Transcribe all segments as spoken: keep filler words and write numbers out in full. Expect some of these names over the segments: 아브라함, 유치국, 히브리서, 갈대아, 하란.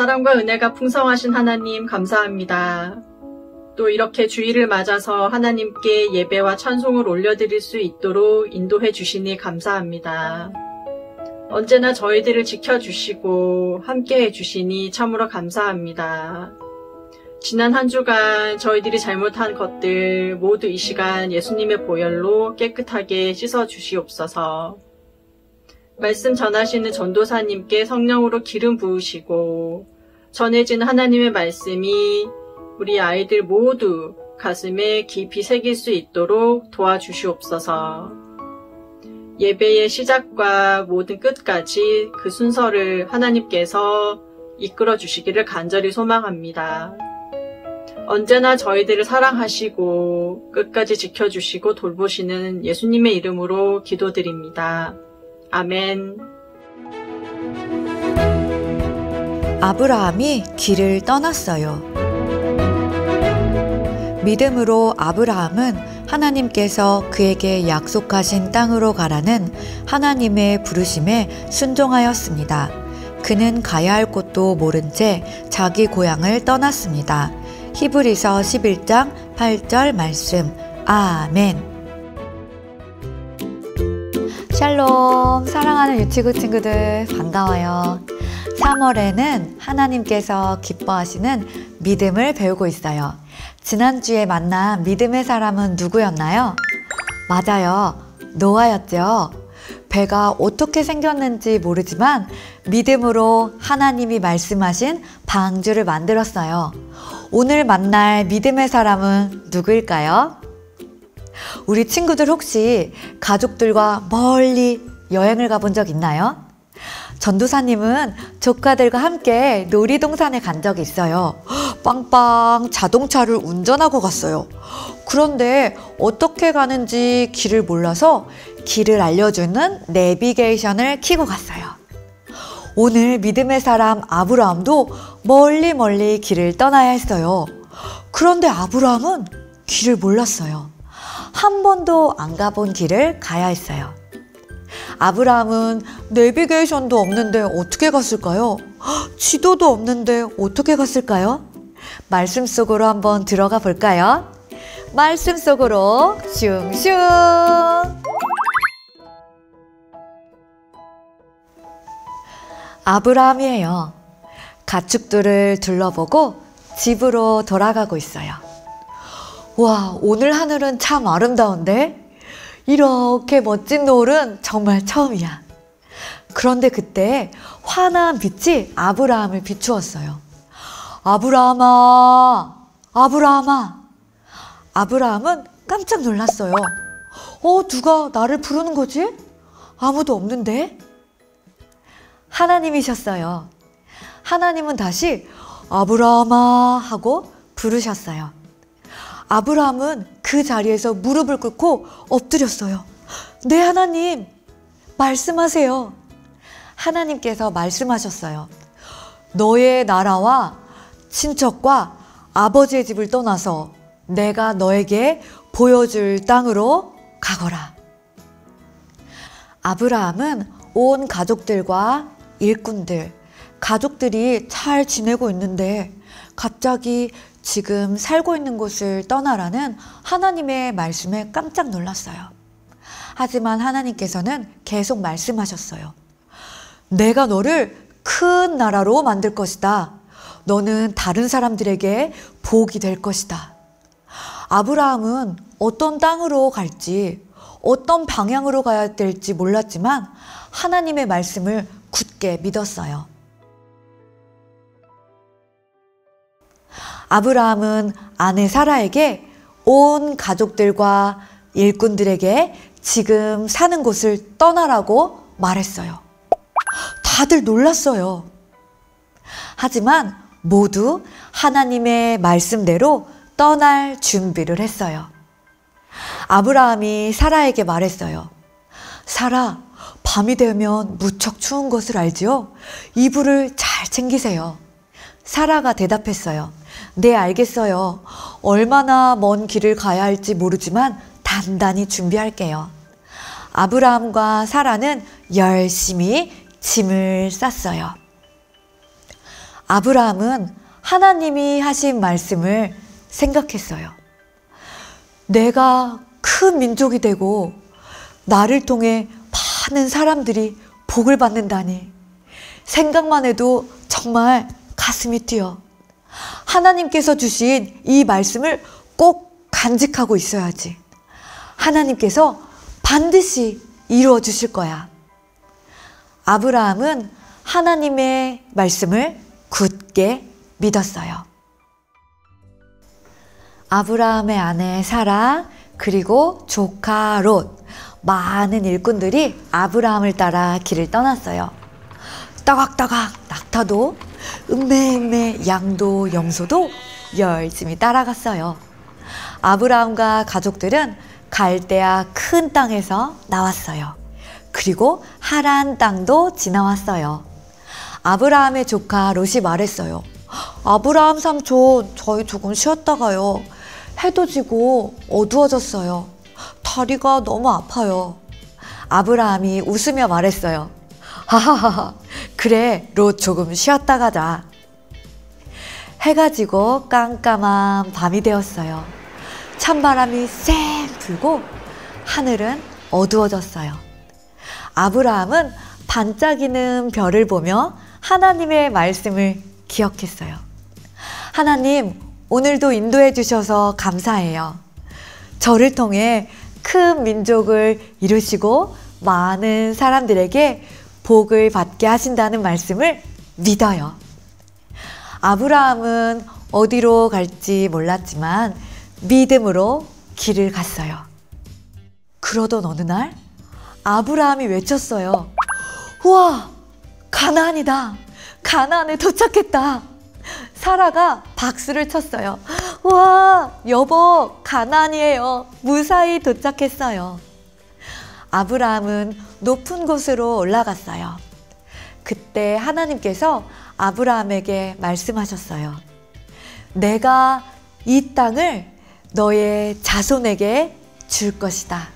사랑과 은혜가 풍성하신 하나님 감사합니다. 또 이렇게 주일을 맞아서 하나님께 예배와 찬송을 올려드릴 수 있도록 인도해 주시니 감사합니다. 언제나 저희들을 지켜주시고 함께해 주시니 참으로 감사합니다. 지난 한 주간 저희들이 잘못한 것들 모두 이 시간 예수님의 보혈로 깨끗하게 씻어 주시옵소서. 말씀 전하시는 전도사님께 성령으로 기름 부으시고 전해진 하나님의 말씀이 우리 아이들 모두 가슴에 깊이 새길 수 있도록 도와주시옵소서. 예배의 시작과 모든 끝까지 그 순서를 하나님께서 이끌어 주시기를 간절히 소망합니다. 언제나 저희들을 사랑하시고 끝까지 지켜주시고 돌보시는 예수님의 이름으로 기도드립니다. 아멘. 아브라함이 길을 떠났어요. 믿음으로 아브라함은 하나님께서 그에게 약속하신 땅으로 가라는 하나님의 부르심에 순종하였습니다. 그는 가야 할 곳도 모른 채 자기 고향을 떠났습니다. 히브리서 십일 장 팔 절 말씀. 아멘. 샬롬, 사랑하는 유치구 친구들 반가워요. 삼월에는 하나님께서 기뻐하시는 믿음을 배우고 있어요. 지난주에 만난 믿음의 사람은 누구였나요? 맞아요, 노아였죠. 배가 어떻게 생겼는지 모르지만 믿음으로 하나님이 말씀하신 방주를 만들었어요. 오늘 만날 믿음의 사람은 누구일까요? 우리 친구들 혹시 가족들과 멀리 여행을 가본 적 있나요? 전도사님은 조카들과 함께 놀이동산에 간 적이 있어요. 빵빵 자동차를 운전하고 갔어요. 그런데 어떻게 가는지 길을 몰라서 길을 알려주는 내비게이션을 켜고 갔어요. 오늘 믿음의 사람 아브라함도 멀리 멀리 길을 떠나야 했어요. 그런데 아브라함은 길을 몰랐어요. 한 번도 안 가본 길을 가야 했어요. 아브라함은 내비게이션도 없는데 어떻게 갔을까요? 지도도 없는데 어떻게 갔을까요? 말씀 속으로 한번 들어가 볼까요? 말씀 속으로 슝슝! 아브라함이에요. 가축들을 둘러보고 집으로 돌아가고 있어요. 와, 오늘 하늘은 참 아름다운데? 이렇게 멋진 노을은 정말 처음이야. 그런데 그때 환한 빛이 아브라함을 비추었어요. 아브라함아, 아브라함아. 아브라함은 깜짝 놀랐어요. 어, 누가 나를 부르는 거지? 아무도 없는데? 하나님이셨어요. 하나님은 다시 아브라함아 하고 부르셨어요. 아브라함은 그 자리에서 무릎을 꿇고 엎드렸어요. 네, 하나님, 말씀하세요. 하나님께서 말씀하셨어요. 너의 나라와 친척과 아버지의 집을 떠나서 내가 너에게 보여줄 땅으로 가거라. 아브라함은 온 가족들과 일꾼들, 가족들이 잘 지내고 있는데 갑자기 지금 살고 있는 곳을 떠나라는 하나님의 말씀에 깜짝 놀랐어요. 하지만 하나님께서는 계속 말씀하셨어요. 내가 너를 큰 나라로 만들 것이다. 너는 다른 사람들에게 복이 될 것이다. 아브라함은 어떤 땅으로 갈지, 어떤 방향으로 가야 될지 몰랐지만 하나님의 말씀을 굳게 믿었어요. 아브라함은 아내 사라에게 온 가족들과 일꾼들에게 지금 사는 곳을 떠나라고 말했어요. 다들 놀랐어요. 하지만 모두 하나님의 말씀대로 떠날 준비를 했어요. 아브라함이 사라에게 말했어요. 사라, 밤이 되면 무척 추운 것을 알지요? 이불을 잘 챙기세요. 사라가 대답했어요. 네, 알겠어요. 얼마나 먼 길을 가야 할지 모르지만 단단히 준비할게요. 아브라함과 사라는 열심히 짐을 쌌어요. 아브라함은 하나님이 하신 말씀을 생각했어요. 내가 큰 민족이 되고 나를 통해 많은 사람들이 복을 받는다니, 생각만 해도 정말 가슴이 뛰어. 하나님께서 주신 이 말씀을 꼭 간직하고 있어야지. 하나님께서 반드시 이루어 주실 거야. 아브라함은 하나님의 말씀을 굳게 믿었어요. 아브라함의 아내 사라 그리고 조카 롯, 많은 일꾼들이 아브라함을 따라 길을 떠났어요. 따각따각 낙타도 음매음매 양도 염소도 열심히 따라갔어요. 아브라함과 가족들은 갈대아 큰 땅에서 나왔어요. 그리고 하란 땅도 지나왔어요. 아브라함의 조카 롯이 말했어요. 아브라함 삼촌, 저희 조금 쉬었다가요. 해도 지고 어두워졌어요. 다리가 너무 아파요. 아브라함이 웃으며 말했어요. 하하하하, 그래 롯, 조금 쉬었다 가자. 해가 지고 깜깜한 밤이 되었어요. 찬바람이 쌩 불고 하늘은 어두워졌어요. 아브라함은 반짝이는 별을 보며 하나님의 말씀을 기억했어요. 하나님, 오늘도 인도해 주셔서 감사해요. 저를 통해 큰 민족을 이루시고 많은 사람들에게 복을 받게 하신다는 말씀을 믿어요. 아브라함은 어디로 갈지 몰랐지만 믿음으로 길을 갔어요. 그러던 어느 날 아브라함이 외쳤어요. 우와, 가나안이다. 가나안에 도착했다. 사라가 박수를 쳤어요. 우와, 여보, 가나안이에요. 무사히 도착했어요. 아브라함은 높은 곳으로 올라갔어요. 그때 하나님께서 아브라함에게 말씀하셨어요. 내가 이 땅을 너의 자손에게 줄 것이다.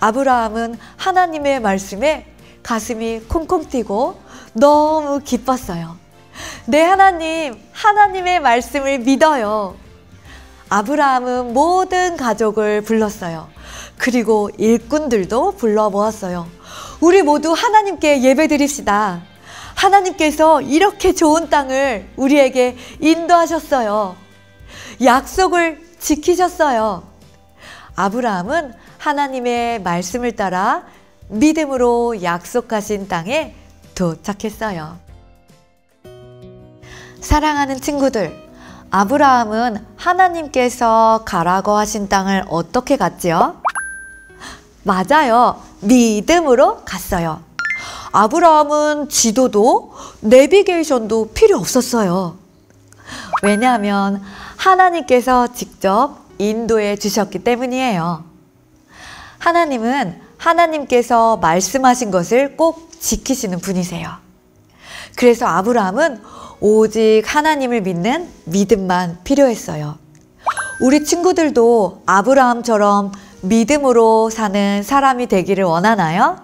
아브라함은 하나님의 말씀에 가슴이 콩콩 뛰고 너무 기뻤어요. 네, 하나님, 하나님의 말씀을 믿어요. 아브라함은 모든 가족을 불렀어요. 그리고 일꾼들도 불러 모았어요. 우리 모두 하나님께 예배드립시다. 하나님께서 이렇게 좋은 땅을 우리에게 인도하셨어요. 약속을 지키셨어요. 아브라함은 하나님의 말씀을 따라 믿음으로 약속하신 땅에 도착했어요. 사랑하는 친구들, 아브라함은 하나님께서 가라고 하신 땅을 어떻게 갔지요? 맞아요. 믿음으로 갔어요. 아브라함은 지도도 내비게이션도 필요 없었어요. 왜냐하면 하나님께서 직접 인도해 주셨기 때문이에요. 하나님은 하나님께서 말씀하신 것을 꼭 지키시는 분이세요. 그래서 아브라함은 오직 하나님을 믿는 믿음만 필요했어요. 우리 친구들도 아브라함처럼 믿음으로 사는 사람이 되기를 원하나요?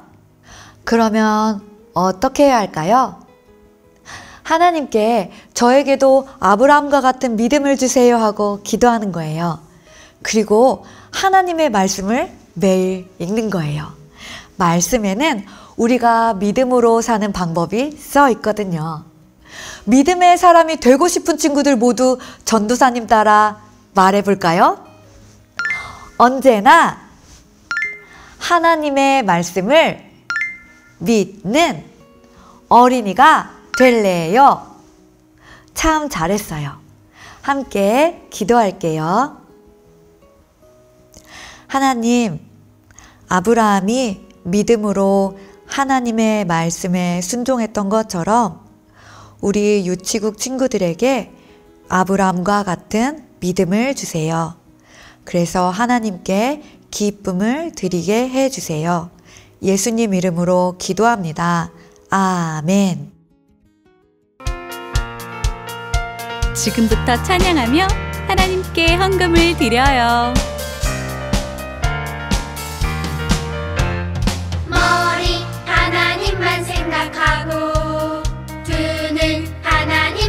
그러면 어떻게 해야 할까요? 하나님께 저에게도 아브라함과 같은 믿음을 주세요 하고 기도하는 거예요. 그리고 하나님의 말씀을 매일 읽는 거예요. 말씀에는 우리가 믿음으로 사는 방법이 써 있거든요. 믿음의 사람이 되고 싶은 친구들 모두 전도사님 따라 말해볼까요? 언제나 하나님의 말씀을 믿는 어린이가 될래요. 참 잘했어요. 함께 기도할게요. 하나님, 아브라함이 믿음으로 하나님의 말씀에 순종했던 것처럼 우리 유치국 친구들에게 아브라함과 같은 믿음을 주세요. 그래서 하나님께 기쁨을 드리게 해주세요. 예수님 이름으로 기도합니다. 아멘. 지금부터 찬양하며 하나님께 헌금을 드려요. 머리 하나님만 생각하고 눈은 하나님